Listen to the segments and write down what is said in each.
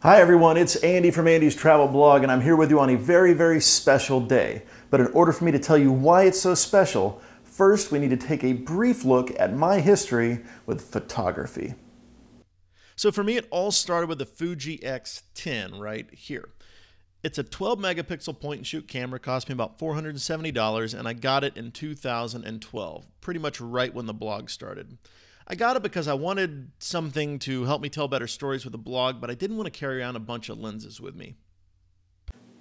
Hi everyone, it's Andy from Andy's Travel Blog, and I'm here with you on a very, very special day. But in order for me to tell you why it's so special, first we need to take a brief look at my history with photography. So for me, it all started with the Fuji X10 right here. It's a 12 megapixel point and shoot camera, cost me about $470, and I got it in 2012, pretty much right when the blog started. I got it because I wanted something to help me tell better stories with the blog, but I didn't want to carry around a bunch of lenses with me.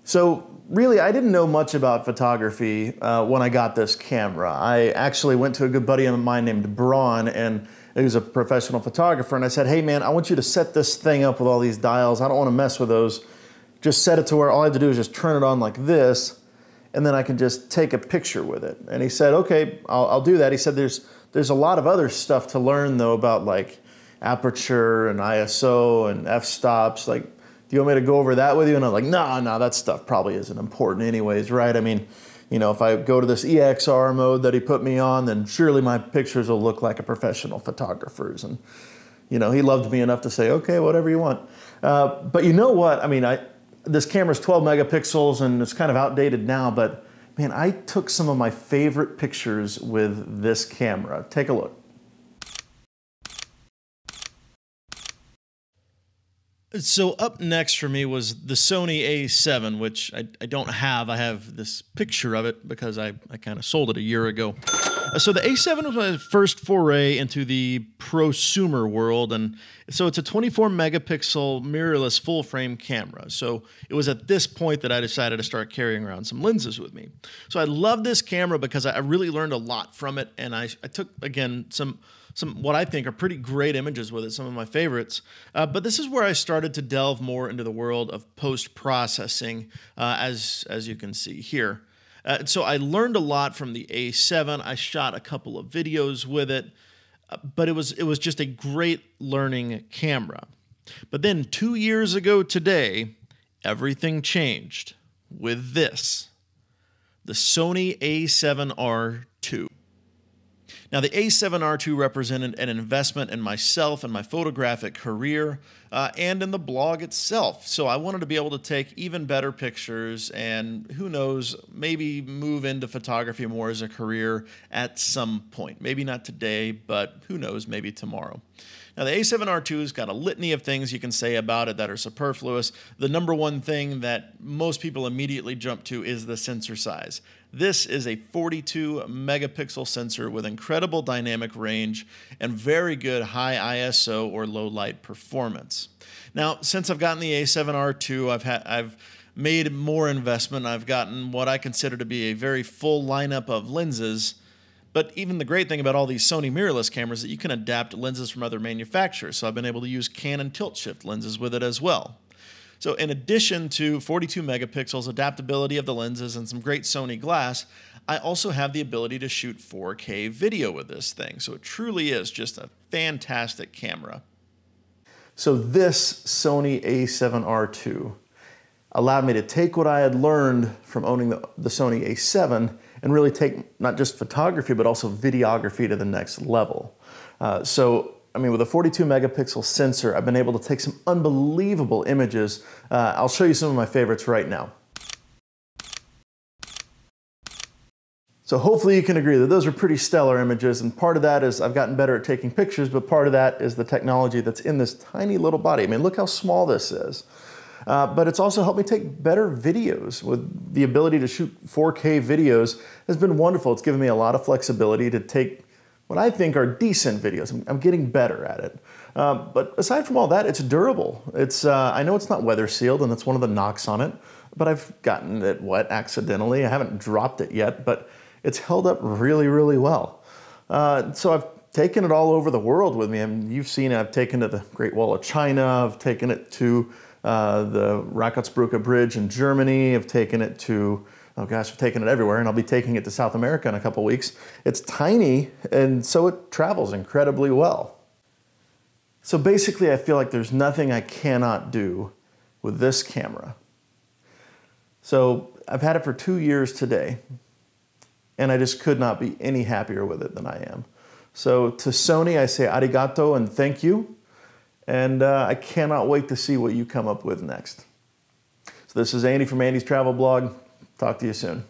So really, I didn't know much about photography when I got this camera. I actually went to a good buddy of mine named Braun, and he was a professional photographer, and I said, hey man, I want you to set this thing up with all these dials. I don't want to mess with those. Just set it to where all I have to do is just turn it on like this, and then I can just take a picture with it. And he said, okay, I'll do that. He said, there's a lot of other stuff to learn though about like aperture and ISO and f-stops. Like, do you want me to go over that with you? And I'm like, nah, that stuff probably isn't important anyways, right? I mean, you know, if I go to this EXR mode that he put me on, then surely my pictures will look like a professional photographer's. And, you know, he loved me enough to say, okay, whatever you want. But you know what? I mean, this camera's 12 megapixels and it's kind of outdated now, but man, I took some of my favorite pictures with this camera. Take a look. So up next for me was the Sony A7, which I don't have. I have this picture of it because I kind of sold it a year ago. So the A7 was my first foray into the prosumer world, and so it's a 24 megapixel mirrorless full frame camera. So it was at this point that I decided to start carrying around some lenses with me. So I love this camera because I really learned a lot from it, and I took, again, some what I think are pretty great images with it, some of my favorites. But this is where I started to delve more into the world of post-processing, as you can see here. So I learned a lot from the A7. I shot a couple of videos with it, but it was just a great learning camera. But then 2 years ago today, everything changed with this, the Sony A7R II. Now, the A7R II represented an investment in myself and my photographic career and in the blog itself. So I wanted to be able to take even better pictures and, who knows, maybe move into photography more as a career at some point. Maybe not today, but who knows, maybe tomorrow. Now, the A7R II has got a litany of things you can say about it that are superfluous. The number one thing that most people immediately jump to is the sensor size. This is a 42 megapixel sensor with incredible dynamic range and very good high ISO or low light performance. Now, since I've gotten the A7R II, I've made more investment. I've gotten what I consider to be a very full lineup of lenses. But even the great thing about all these Sony mirrorless cameras is that you can adapt lenses from other manufacturers. So I've been able to use Canon tilt-shift lenses with it as well. So in addition to 42 megapixels, adaptability of the lenses, and some great Sony glass, I also have the ability to shoot 4K video with this thing. So it truly is just a fantastic camera. So this Sony A7R II allowed me to take what I had learned from owning the Sony A7 and really take not just photography, but also videography to the next level. So, I mean, with a 42 megapixel sensor, I've been able to take some unbelievable images. I'll show you some of my favorites right now. So hopefully you can agree that those are pretty stellar images, and part of that is I've gotten better at taking pictures, but part of that is the technology that's in this tiny little body. I mean, look how small this is. But it's also helped me take better videos. With the ability to shoot 4K videos has been wonderful. It's given me a lot of flexibility to take what I think are decent videos. I'm getting better at it. But aside from all that, it's durable. It's I know it's not weather sealed, and that's one of the knocks on it, but I've gotten it wet accidentally. I haven't dropped it yet, but it's held up really, really well. So I've taken it all over the world with me. I mean, you've seen it. I've taken it to the Great Wall of China. I've taken it to the Rakotsbrucke bridge in Germany. I've taken it to, oh gosh, I've taken it everywhere, and I'll be taking it to South America in a couple weeks. It's tiny, and so it travels incredibly well. So basically, I feel like there's nothing I cannot do with this camera. So I've had it for 2 years today, and I just could not be any happier with it than I am. So to Sony, I say arigato and thank you. and I cannot wait to see what you come up with next. So this is Andy from Andy's Travel Blog. Talk to you soon.